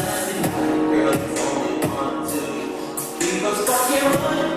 jealousy, girl, you only want to be the fucking one.